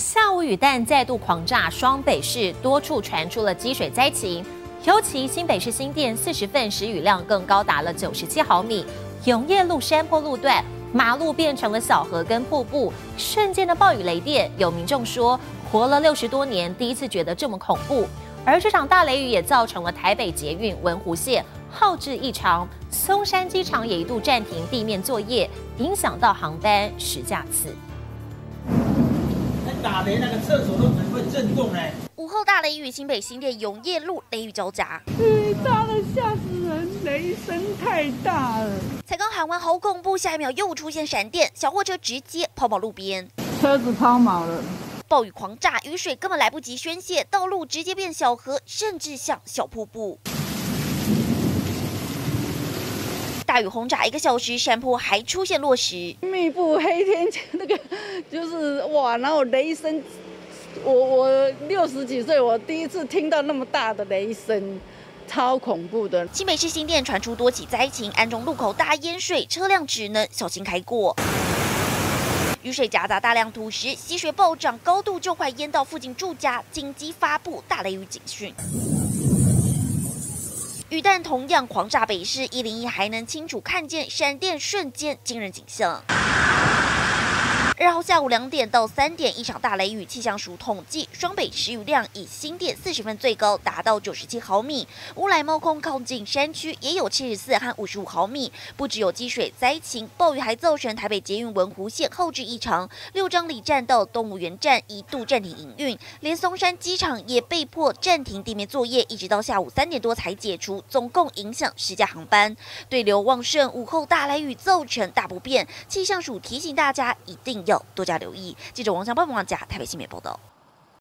下午雨弹再度狂炸双北市，多处传出了积水灾情，尤其新北市新店40份时雨量更高达了97毫米，永业路山坡路段马路变成了小河跟瀑布，瞬间的暴雨雷电，有民众说活了60多年，第一次觉得这么恐怖。 而这场大雷雨也造成了台北捷运文湖线耗至异常，松山机场也一度暂停地面作业，影响到航班10架次。打雷那个厕所都可能会震动嘞。午后大雷雨，新北新店永业路雷雨交杂，雨大了吓死人，雷声太大了。才刚喊完好恐怖，下一秒又出现闪电，小货车直接抛锚路边，车子抛锚了。 暴雨狂炸，雨水根本来不及宣泄，道路直接变小河，甚至像小瀑布。大雨轰炸1个小时，山坡还出现落石，密布黑天，那个就是哇，然后雷声，我60几岁，我第一次听到那么大的雷声。 超恐怖的！新北市新店传出多起灾情，安中路口大淹水，车辆只能小心开过。雨水夹杂大量土石，溪水暴涨，高度就快淹到附近住家，紧急发布大雷雨警讯。雨弹同样狂炸北市101，还能清楚看见闪电瞬间惊人景象。 2号下午2点到3点，一场大雷雨。气象署统计，双北时雨量以新店40份最高，达到97毫米；乌来猫空靠近山区也有74和55毫米。不只有积水灾情，暴雨还造成台北捷运文湖线后置异常，6张里站到动物园站一度暂停营运，连松山机场也被迫暂停地面作业，一直到下午3点多才解除，总共影响10架航班。对流旺盛，午后大雷雨造成大不便，气象署提醒大家一定要多加留意。记者王祥、鲍文华、台北新闻报道。